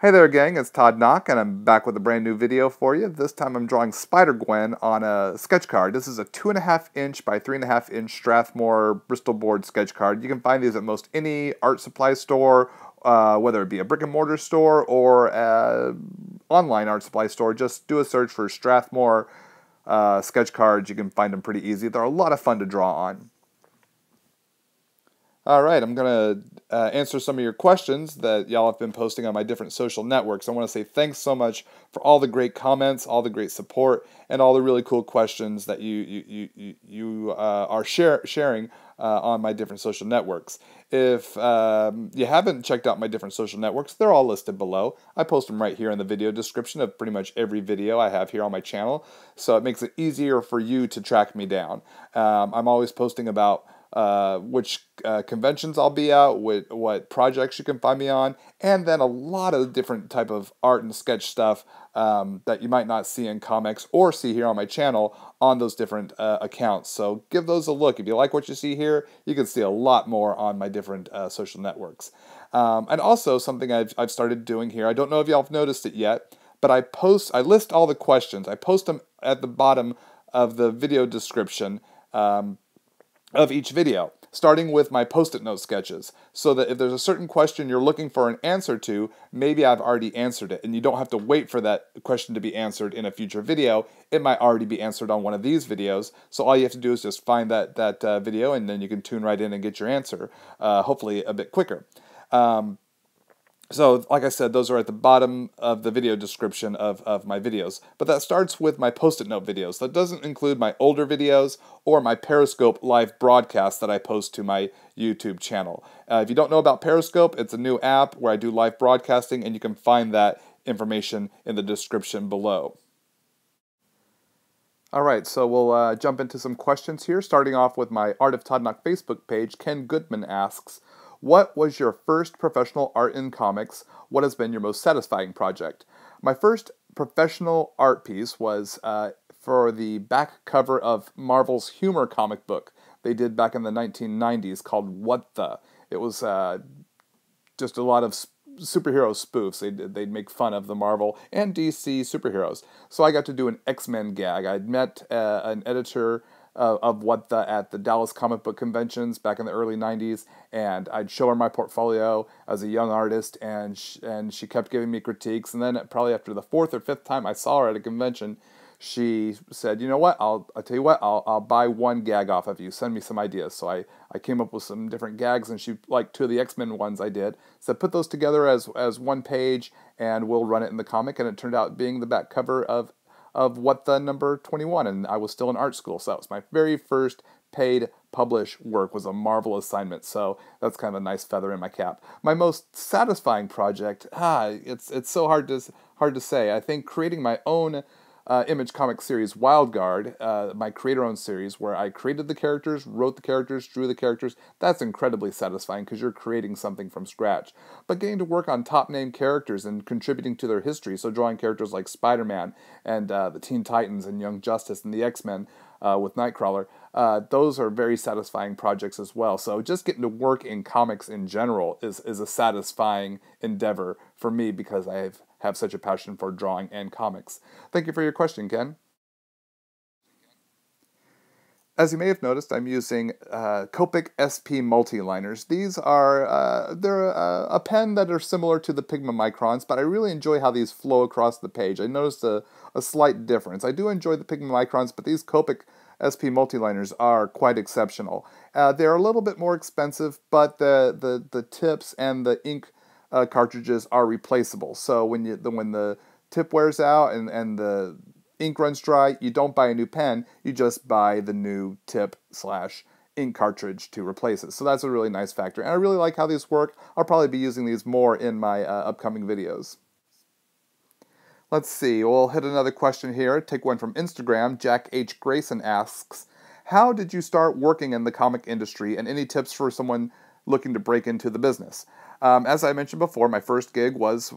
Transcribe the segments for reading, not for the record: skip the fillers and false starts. Hey there gang, it's Todd Nauck, and I'm back with a brand new video for you. This time I'm drawing Spider-Gwen on a sketch card. This is a 2.5" by 3.5" Strathmore Bristol board sketch card. You can find these at most any art supply store, whether it be a brick and mortar store or an online art supply store. Just do a search for Strathmore sketch cards. You can find them pretty easy. They're a lot of fun to draw on. Alright, I'm going to answer some of your questions that y'all have been posting on my different social networks. I want to say thanks so much for all the great comments, all the great support, and all the really cool questions that you are sharing on my different social networks. If you haven't checked out my different social networks, they're all listed below. I post them right here in the video description of pretty much every video I have here on my channel, so it makes it easier for you to track me down. I'm always posting about which conventions I'll be at, what projects you can find me on, and then a lot of different type of art and sketch stuff that you might not see in comics or see here on my channel on those different accounts. So give those a look. If you like what you see here, you can see a lot more on my different social networks. And also something I've started doing here, I don't know if y'all have noticed it yet, but I list all the questions. I post them at the bottom of the video description of each video, starting with my post-it note sketches, so that if there's a certain question you're looking for an answer to, maybe I've already answered it, and you don't have to wait for that question to be answered in a future video. It might already be answered on one of these videos, so all you have to do is just find that video, and then you can tune right in and get your answer, hopefully a bit quicker. So, like I said, those are at the bottom of the video description of my videos. But that starts with my post-it note videos. That doesn't include my older videos or my Periscope live broadcast that I post to my YouTube channel. If you don't know about Periscope, it's a new app where I do live broadcasting, and you can find that information in the description below. Alright, so we'll jump into some questions here, starting off with my Art of Todd Nauck Facebook page. Ken Goodman asks, what was your first professional art in comics? What has been your most satisfying project? My first professional art piece was for the back cover of Marvel's humor comic book they did back in the 1990s called What The. It was just a lot of superhero spoofs. They'd make fun of the Marvel and DC superheroes. So I got to do an X-Men gag. I'd met an editor of What The at the Dallas comic book conventions back in the early 90s, and I'd show her my portfolio as a young artist, and she kept giving me critiques, and then probably after the 4th or 5th time I saw her at a convention, she said, you know what, I'll tell you what, I'll buy one gag off of you, send me some ideas. So I came up with some different gags, and she liked 2 of the X-Men ones I did, so put those together as one page, and we'll run it in the comic, and it turned out being the back cover of What The number 21, and I was still in art school, so that was my very first paid published work, was a Marvel assignment, so that's kind of a nice feather in my cap. My most satisfying project, it's so hard to say. I think creating my own Image Comics series, Wildguard, my creator-owned series, where I created the characters, wrote the characters, drew the characters, that's incredibly satisfying because you're creating something from scratch. But getting to work on top-name characters and contributing to their history, so drawing characters like Spider-Man and the Teen Titans and Young Justice and the X-Men with Nightcrawler, those are very satisfying projects as well. So just getting to work in comics in general is a satisfying endeavor for me because I have such a passion for drawing and comics. Thank you for your question, Ken. As you may have noticed, I'm using Copic SP Multiliners. These are they're a pen that are similar to the Pigma Microns, but I really enjoy how these flow across the page. I noticed a slight difference. I do enjoy the Pigma Microns, but these Copic SP Multiliners are quite exceptional. They're a little bit more expensive, but the tips and the ink cartridges are replaceable. So when the tip wears out and the ink runs dry, you don't buy a new pen, you just buy the new tip / ink cartridge to replace it. So that's a really nice factor. And I really like how these work. I'll probably be using these more in my upcoming videos. Let's see, we'll hit another question here. Take one from Instagram. Jack H. Grayson asks, how did you start working in the comic industry, and any tips for someone looking to break into the business? As I mentioned before, my first gig was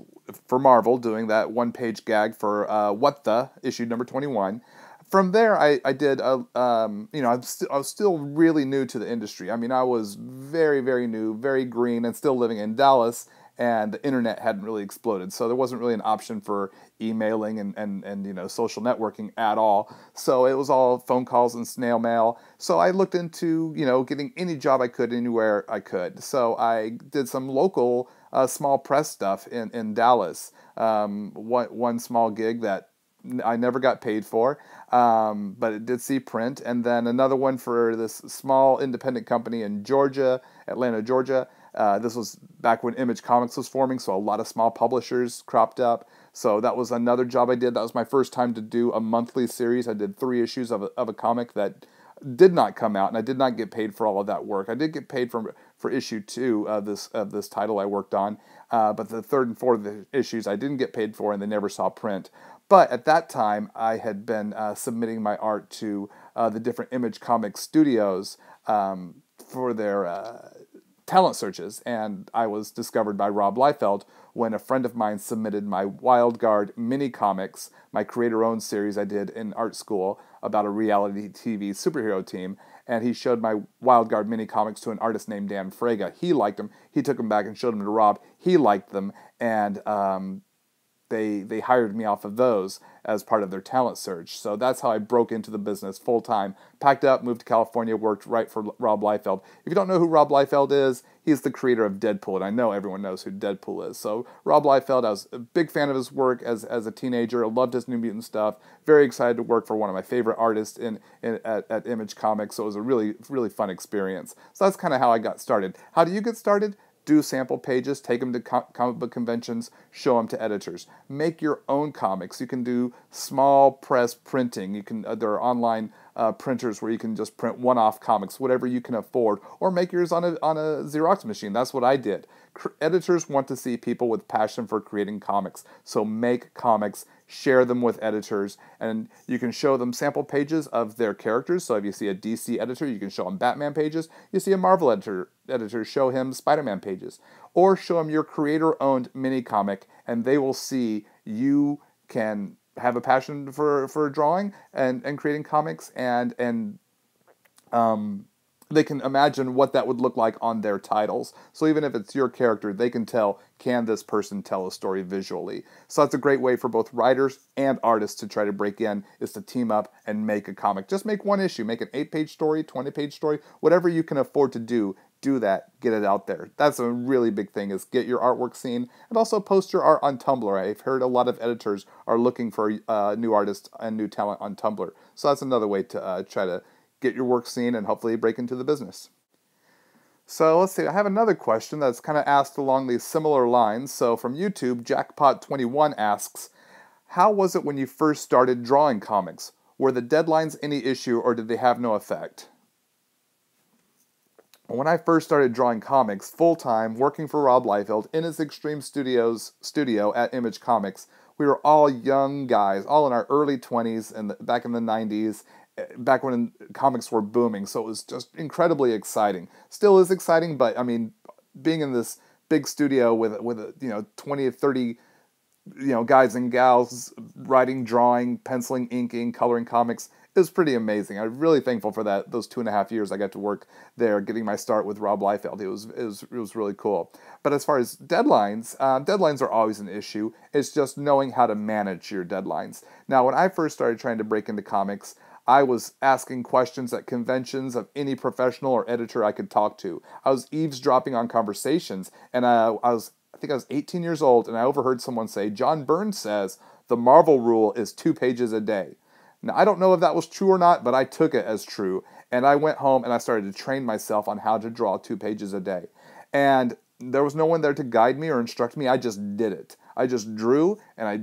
for Marvel, doing that one-page gag for What The, issue number 21. From there, I did, you know, I was still really new to the industry. I mean, I was very, very new, very green, and still living in Dallas, and the internet hadn't really exploded. So there wasn't really an option for emailing and you know, social networking at all. So it was all phone calls and snail mail. So I looked into, you know, getting any job I could anywhere I could. So I did some local small press stuff in Dallas. One small gig that I never got paid for, but it did see print. And then another one for this small independent company in Georgia, Atlanta, Georgia. This was back when Image Comics was forming, so a lot of small publishers cropped up. So that was another job I did. That was my first time to do a monthly series. I did 3 issues of a comic that did not come out, and I did not get paid for all of that work. I did get paid for issue 2 of this title I worked on, but the 3rd and 4th of the issues I didn't get paid for, and they never saw print. But at that time, I had been submitting my art to the different Image Comics studios for their... talent searches, and I was discovered by Rob Liefeld when a friend of mine submitted my Wildguard mini comics, my creator-owned series I did in art school about a reality TV superhero team, and he showed my Wildguard mini comics to an artist named Dan Frega. He liked them. He took them back and showed them to Rob. He liked them, and they hired me off of those as part of their talent search. So that's how I broke into the business full-time. Packed up, moved to California, worked right for Rob Liefeld. If you don't know who Rob Liefeld is, he's the creator of Deadpool, and I know everyone knows who Deadpool is. So Rob Liefeld, I was a big fan of his work as a teenager. I loved his New Mutant stuff. Very excited to work for one of my favorite artists at Image Comics, so it was a really, really fun experience. So that's kind of how I got started. How do you get started? Do sample pages, take them to comic book conventions, show them to editors. Make your own comics. You can do small press printing. You can there are online printers where you can just print one-off comics, whatever you can afford, or make yours on a Xerox machine. That's what I did. Editors want to see people with passion for creating comics, so make comics. Share them with editors, and you can show them sample pages of their characters. So if you see a DC editor, you can show them Batman pages. You see a Marvel editor, show him Spider-Man pages. Or show him your creator-owned mini-comic, and they will see you can have a passion for drawing and creating comics, and they can imagine what that would look like on their titles. So even if it's your character, they can tell, can this person tell a story visually? So that's a great way for both writers and artists to try to break in, is to team up and make a comic. Just make one issue. Make an 8-page story, 20-page story, whatever you can afford to do. Do that. Get it out there. That's a really big thing, is get your artwork seen, and also post your art on Tumblr. I've heard a lot of editors are looking for new artists and new talent on Tumblr. So that's another way to try to get your work seen and hopefully break into the business. So let's see, I have another question that's kind of asked along these similar lines. So from YouTube, Jackpot21 asks, how was it when you first started drawing comics? Were the deadlines any issue, or did they have no effect? When I first started drawing comics full-time, working for Rob Liefeld in his Extreme Studios studio at Image Comics, we were all young guys, all in our early 20s and back in the 90s, back when comics were booming, so it was just incredibly exciting. Still is exciting, but I mean, being in this big studio with you know, 20 or 30 guys and gals writing, drawing, penciling, inking, coloring comics, is pretty amazing. I'm really thankful for that. Those 2.5 years I got to work there, getting my start with Rob Liefeld. It was really cool. But as far as deadlines, deadlines are always an issue. It's just knowing how to manage your deadlines. Now, when I first started trying to break into comics, I was asking questions at conventions of any professional or editor I could talk to. I was eavesdropping on conversations, and I think I was 18 years old, and I overheard someone say, John Byrne says the Marvel rule is 2 pages a day. Now, I don't know if that was true or not, but I took it as true, and I went home and I started to train myself on how to draw 2 pages a day. And there was no one there to guide me or instruct me. I just did it. I just drew, and I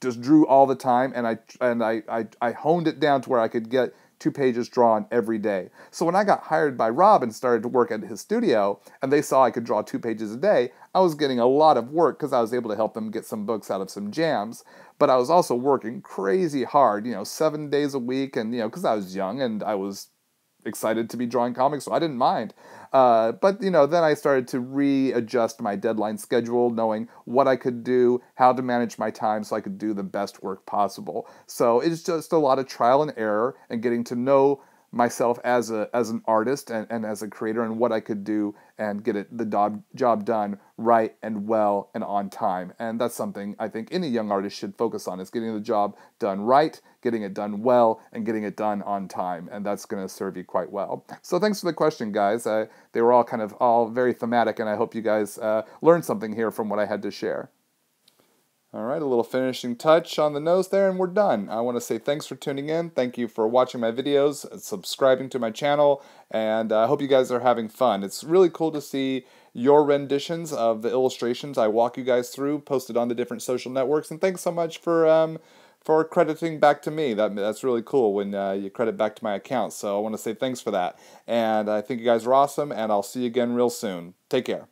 just drew all the time, and I honed it down to where I could get 2 pages drawn every day. So when I got hired by Rob and started to work at his studio, and they saw I could draw 2 pages a day, I was getting a lot of work because I was able to help them get some books out of some jams. But I was also working crazy hard, 7 days a week, and because I was young and I was excited to be drawing comics, so I didn't mind. But then I started to readjust my deadline schedule, knowing what I could do, how to manage my time so I could do the best work possible. So it's just a lot of trial and error and getting to know myself as an artist and as a creator and what I could do and get it, the job done right and well and on time. And that's something I think any young artist should focus on, is getting the job done right, getting it done well, and getting it done on time. And that's going to serve you quite well. So thanks for the question, guys. They were all kind of very thematic, and I hope you guys learned something here from what I had to share. All right, a little finishing touch on the nose there, and we're done. I want to say thanks for tuning in. Thank you for watching my videos, subscribing to my channel, and I hope you guys are having fun. It's really cool to see your renditions of the illustrations I walk you guys through posted on the different social networks, and thanks so much for crediting back to me. That's really cool when you credit back to my account, so I want to say thanks for that. And I think you guys are awesome, and I'll see you again real soon. Take care.